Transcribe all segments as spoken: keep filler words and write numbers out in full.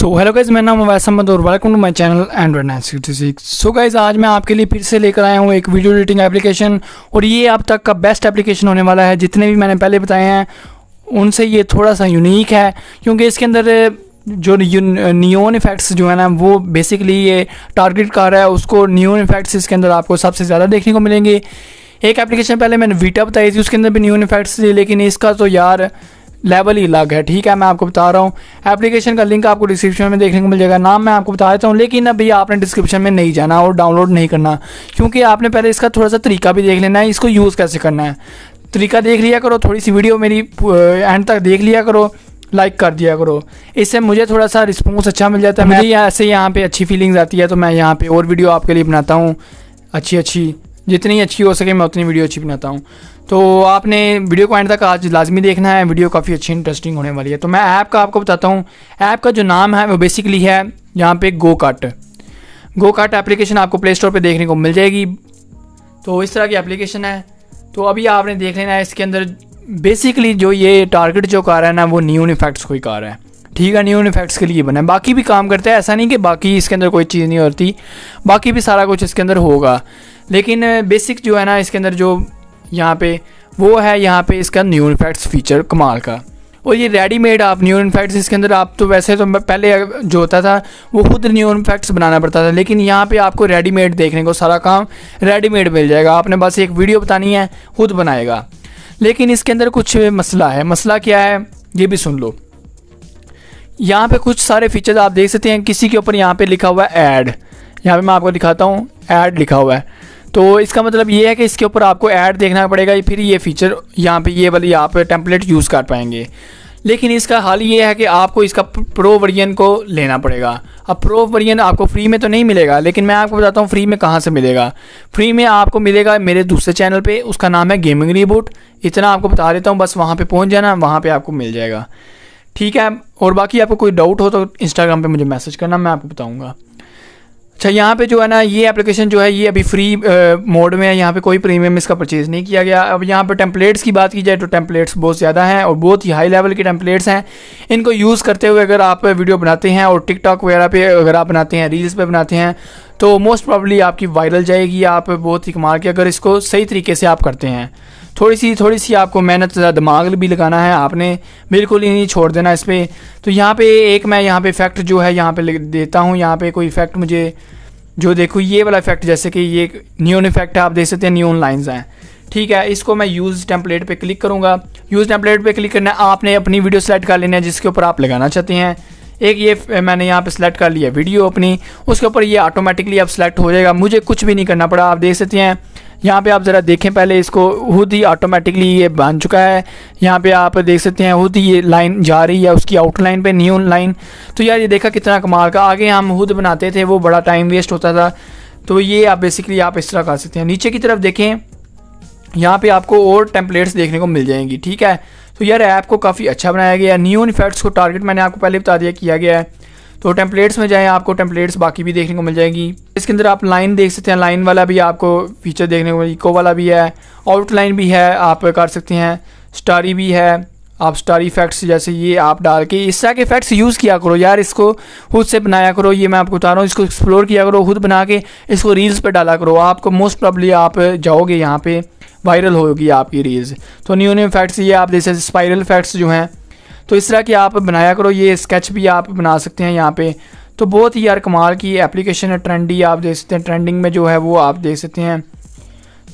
So hello guys, मेरा नाम वसीम अहमद और welcome to my channel Android nine six six. So guys, आज मैं आपके लिए फिर से लेकर आया हूँ एक वीडियो एडिटिंग एप्लीकेशन, और ये अब तक का बेस्ट एप्लीकेशन होने वाला है। जितने भी मैंने पहले बताए हैं उनसे ये थोड़ा सा यूनिक है, क्योंकि इसके अंदर जो नियोन इफेक्ट्स जो है ना, वो बेसिकली ये टारगेट कर रहा है, उसको नियोन इफेक्ट्स इसके अंदर आपको सबसे ज़्यादा देखने को मिलेंगे। एक एप्लीकेशन पहले मैंने वीटा बताई थी, उसके अंदर भी नियोन इफेक्ट्स थी, लेकिन इसका तो यार लेवल ही अलग है। ठीक है, मैं आपको बता रहा हूँ, एप्लीकेशन का लिंक आपको डिस्क्रिप्शन में देखने को मिल जाएगा। नाम मैं आपको बता देता हूँ, लेकिन अभी आपने डिस्क्रिप्शन में नहीं जाना और डाउनलोड नहीं करना, क्योंकि आपने पहले इसका थोड़ा सा तरीका भी देख लेना है, इसको यूज़ कैसे करना है तरीका देख लिया करो। थोड़ी सी वीडियो मेरी एंड तक देख लिया करो, लाइक कर दिया करो, इससे मुझे थोड़ा सा रिस्पॉन्स अच्छा मिल जाता है, मुझे ऐसे यहाँ पर अच्छी फीलिंग्स आती है। तो मैं यहाँ पर और वीडियो आपके लिए बनाता हूँ, अच्छी अच्छी जितनी अच्छी हो सके मैं उतनी वीडियो अच्छी बनाता हूँ। तो आपने वीडियो को एंड तक आज लाजमी देखना है, वीडियो काफ़ी अच्छी इंटरेस्टिंग होने वाली है। तो मैं ऐप का आपको बताता हूँ, ऐप का जो नाम है वो बेसिकली है यहाँ पे गोकट। गोकट एप्लीकेशन आपको प्ले स्टोर पे देखने को मिल जाएगी। तो इस तरह की एप्लीकेशन है, तो अभी आपने देख लेना है। इसके अंदर बेसिकली जो ये टारगेट जो कार है ना, वो न्यून इफेक्ट्स को ही कार है। ठीक है, न्यून इफेक्ट्स के लिए बना है, बाकी भी काम करता है। ऐसा नहीं कि बाकी इसके अंदर कोई चीज़ नहीं होती, बाकी भी सारा कुछ इसके अंदर होगा, लेकिन बेसिक जो है ना इसके अंदर जो यहाँ पे वो है, यहाँ पे इसका न्यून इफेक्ट्स फीचर कमाल का। और ये रेडीमेड आप न्यून इफेक्ट्स इसके अंदर आप तो वैसे तो पहले जो होता था वो खुद न्यून इफेक्ट्स बनाना पड़ता था, लेकिन यहाँ पे आपको रेडीमेड देखने को सारा काम रेडीमेड मिल जाएगा। आपने बस एक वीडियो बतानी है, खुद बनाएगा। लेकिन इसके अंदर कुछ मसला है, मसला क्या है ये भी सुन लो। यहाँ पर कुछ सारे फीचर्स आप देख सकते हैं, किसी के ऊपर यहाँ पर लिखा हुआ है ऐड। यहाँ पर मैं आपको दिखाता हूँ, ऐड लिखा हुआ है, तो इसका मतलब ये है कि इसके ऊपर आपको ऐड देखना पड़ेगा, फिर ये फीचर यहाँ पे ये वाली आप टेम्पलेट यूज़ कर पाएंगे। लेकिन इसका हाल ये है कि आपको इसका प्रो वर्जन को लेना पड़ेगा। अब प्रो वर्जन आपको फ्री में तो नहीं मिलेगा, लेकिन मैं आपको बताता हूँ फ्री में कहाँ से मिलेगा। फ्री में आपको मिलेगा मेरे दूसरे चैनल पे, उसका नाम है गेमिंग रीबोट। इतना आपको बता देता हूँ, बस वहाँ पर पहुँच जाना, वहाँ पर आपको मिल जाएगा। ठीक है, और बाकी आपको कोई डाउट हो तो इंस्टाग्राम पर मुझे मैसेज करना, मैं आपको बताऊँगा। अच्छा, यहाँ पे जो है ना ये एप्लीकेशन जो है ये अभी फ्री मोड में है, यहाँ पे कोई प्रीमियम इसका परचेज़ नहीं किया गया। अब यहाँ पे टेम्पलेट्स की बात की जाए तो टेम्पलेट्स बहुत ज़्यादा हैं और बहुत ही हाई लेवल के टेम्पलेट्स हैं। इनको यूज़ करते हुए अगर आप वीडियो बनाते हैं और टिकटॉक वगैरह पे अगर आप बनाते हैं, रील्स पर बनाते हैं, तो मोस्ट प्रॉब्ली आपकी वायरल जाएगी। आप बहुत ही कमाल के अगर इसको सही तरीके से आप करते हैं, थोड़ी सी थोड़ी सी आपको मेहनत, दिमाग भी लगाना है, आपने बिल्कुल ही नहीं छोड़ देना इस पर। तो यहाँ पे एक मैं यहाँ पे इफेक्ट जो है यहाँ पे देता हूँ, यहाँ पे कोई इफेक्ट मुझे जो देखो ये वाला इफेक्ट, जैसे कि ये नियोन इफेक्ट है, आप देख सकते हैं नियोन लाइंस हैं। ठीक है, इसको मैं यूज़ टेम्पलेट पे क्लिक करूँगा। यूज़ टेम्पलेट पे क्लिक करना, आपने अपनी वीडियो सेलेक्ट कर लेना है जिसके ऊपर आप लगाना चाहते हैं। एक ये मैंने यहाँ पे सेलेक्ट कर लिया वीडियो अपनी, उसके ऊपर ये ऑटोमेटिकली आप सेलेक्ट हो जाएगा, मुझे कुछ भी नहीं करना पड़ा। आप देख सकते हैं यहाँ पे, आप ज़रा देखें पहले, इसको खुद ही ऑटोमेटिकली ये बन चुका है। यहाँ पे आप देख सकते हैं खुद ही ये लाइन जा रही है उसकी आउटलाइन पे, न्यू लाइन। तो यार ये देखा कितना कमाल का, आगे हम खुद बनाते थे, वो बड़ा टाइम वेस्ट होता था। तो ये आप बेसिकली आप इस तरह कर सकते हैं। नीचे की तरफ देखें, यहाँ पे आपको और टेम्पलेट्स देखने को मिल जाएंगी। ठीक है, तो यार ऐप को काफ़ी अच्छा बनाया गया है। न्यू इफेक्ट्स को टारगेट मैंने आपको पहले बता दिया किया गया है। तो टेम्पलेट्स में जाएं, आपको टेम्पलेट्स बाकी भी देखने को मिल जाएगी। इसके अंदर आप लाइन देख सकते हैं, लाइन वाला भी आपको फीचर देखने को मिलेगी, इको वाला भी है, आउटलाइन भी है, आप कर सकते हैं स्टारी भी है। आप स्टारी इफेक्ट्स जैसे ये आप डाल के इस तरह के इफेक्ट्स यूज़ किया करो यार, इसको खुद से बनाया करो। ये मैं आपको बता रहा हूँ, इसको एक्सप्लोर किया करो, खुद बना के इसको रील्स पर डाला करो। आपको मोस्ट प्रॉब्ली आप जाओगे यहाँ पर वायरल होगी आपकी रील्स। तो न्यू न्यू इफेक्ट्स ये आप जैसे स्पाइरल इफेक्ट्स जो हैं, तो इस तरह की आप बनाया करो। ये स्केच भी आप बना सकते हैं यहाँ पे। तो बहुत ही यार कमाल की एप्लीकेशन है, ट्रेंडी आप देख सकते हैं, ट्रेंडिंग में जो है वो आप देख सकते हैं।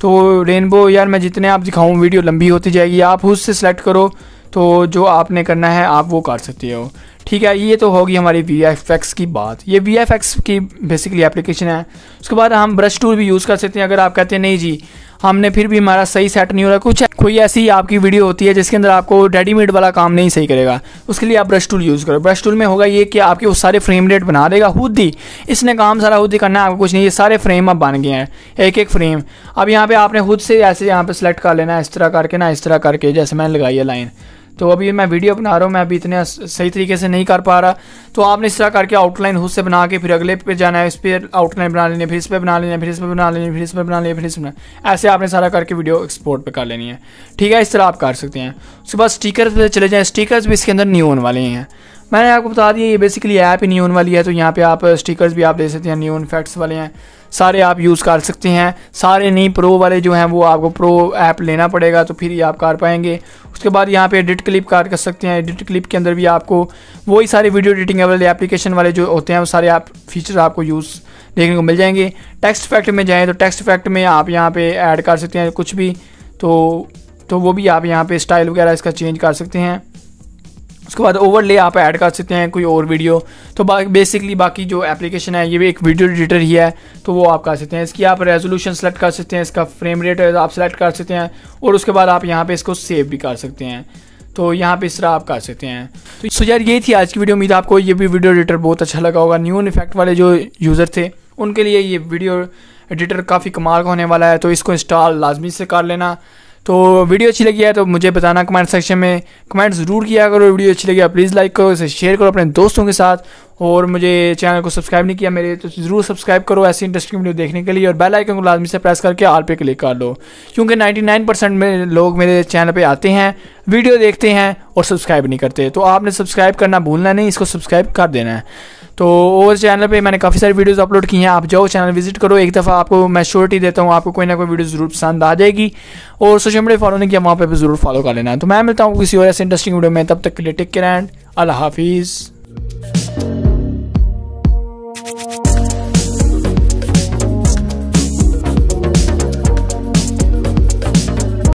तो रेनबो यार मैं जितने आप दिखाऊँ वीडियो लंबी होती जाएगी, आप उससे सेलेक्ट करो, तो जो आपने करना है आप वो कर सकते हो। ठीक है, ये तो होगी हमारी वी एफ एक्स की बात, ये वी एफ एक्स की बेसिकली एप्लीकेशन है। उसके बाद हम ब्रश टूल भी यूज़ कर सकते हैं। अगर आप कहते हैं नहीं जी हमने फिर भी हमारा सही सेट नहीं हो रहा। कुछ कोई ऐसी आपकी वीडियो होती है जिसके अंदर आपको रेडीमेड वाला काम नहीं सही करेगा, उसके लिए आप ब्रश टूल यूज़ करो। ब्रश टूल में होगा ये कि आपके वो सारे फ्रेम रेट बना देगा खुद ही, इसने काम सारा खुद ही करना है, आपको कुछ नहीं। ये सारे फ्रेम अब बन गए हैं, एक एक फ्रेम। अब यहाँ पर आपने खुद से ऐसे यहाँ पर सेलेक्ट कर लेना, इस तरह करके ना, इस तरह करके जैसे मैंने लगाई है लाइन। तो अभी मैं वीडियो बना रहा हूँ, मैं अभी इतने सही तरीके से नहीं कर पा रहा, तो आपने इस तरह करके आउटलाइन खुद से बना के फिर अगले पे जाना है, इस पर आउटलाइन बना लेनी है, फिर इस पर बना लेना है, फिर इस पर बना लेनी है, फिर इस पर बना लेनी है, फिर इस पर बना, ऐसे आपने सारा करके वीडियो एक्सपोर्ट पे कर लेनी है। ठीक है, इस तरह आप कर सकते हैं। उसके बाद स्टिकर्स पे चले जाएँ, स्टिकर्स भी इसके अंदर न्यू होने वाले हैं। मैंने आपको बता दिया ये बेसिकली ऐप ही न्यू होने वाली है, तो यहाँ पर आप स्टिकर्स भी आप दे सकते हैं, न्यू इफेक्ट्स वाले हैं, सारे आप यूज़ कर सकते हैं। सारे नहीं, प्रो वाले जो हैं वो आपको प्रो ऐप लेना पड़ेगा तो फिर ये आप कर पाएंगे। उसके बाद यहाँ पे एडिट क्लिप कर सकते हैं, एडिट क्लिप के अंदर भी आपको वही सारे वीडियो एडिटिंग वाले एप्लीकेशन वाले जो होते हैं वो सारे आप फीचर आपको यूज़ देखने को मिल जाएंगे। टेक्स्ट इफेक्ट में जाएँ तो टेक्स्ट इफेक्ट में आप यहाँ पर ऐड कर सकते हैं कुछ भी, तो तो वो भी आप यहाँ पर स्टाइल वगैरह इसका चेंज कर सकते हैं। उसके बाद ओवरले आप ऐड कर सकते हैं कोई और वीडियो। तो बा, बेसिकली बाकी जो एप्लीकेशन है ये भी एक वीडियो एडिटर ही है, तो वो आप कर सकते हैं। इसकी आप रेजोल्यूशन सेलेक्ट कर सकते हैं, इसका फ्रेम रेट आप सेलेक्ट कर सकते हैं, और उसके बाद आप यहाँ पे इसको सेव भी कर सकते हैं। तो यहाँ पे इस तरह आप कर सकते हैं। तो सो यार ये थी आज की वीडियो, उम्मीद आपको ये भी वीडियो एडिटर बहुत अच्छा लगा होगा। न्यू इफेक्ट वाले जो यूज़र थे उनके लिए ये वीडियो एडिटर काफ़ी कमाल का होने वाला है, तो इसको इंस्टॉल लाजमी से कर लेना। तो वीडियो अच्छी लगी है तो मुझे बताना कमेंट सेक्शन में, कमेंट ज़रूर किया करो। वीडियो अच्छी लगी है प्लीज़ लाइक करो, इसे शेयर करो अपने दोस्तों के साथ, और मुझे चैनल को सब्सक्राइब नहीं किया मेरे तो ज़रूर सब्सक्राइब करो ऐसी इंटरेस्टिंग वीडियो देखने के लिए, और बेल आइकन को लाजमी से प्रेस करके ऑल पे क्लिक कर लो, क्योंकि निन्यानवे परसेंट में लोग मेरे चैनल पर आते हैं, वीडियो देखते हैं और सब्सक्राइब नहीं करते। तो आपने सब्सक्राइब करना भूलना नहीं, इसको सब्सक्राइब कर देना है। तो और चैनल पे मैंने काफ़ी सारी वीडियोस अपलोड की हैं, आप जाओ चैनल विजिट करो, एक दफ़ा आपको मैं श्योरिटी देता हूँ आपको कोई ना कोई वीडियो ज़रूर पसंद आ जाएगी। और सोशल मीडिया फॉलो नहीं किया वहाँ पे भी ज़रूर फॉलो कर लेना। तो मैं मिलता हूँ किसी और ऐसे इंटरेस्टिंग वीडियो में, तब तक के लिए टेक केयर एंड अल्लाह हाफिज़।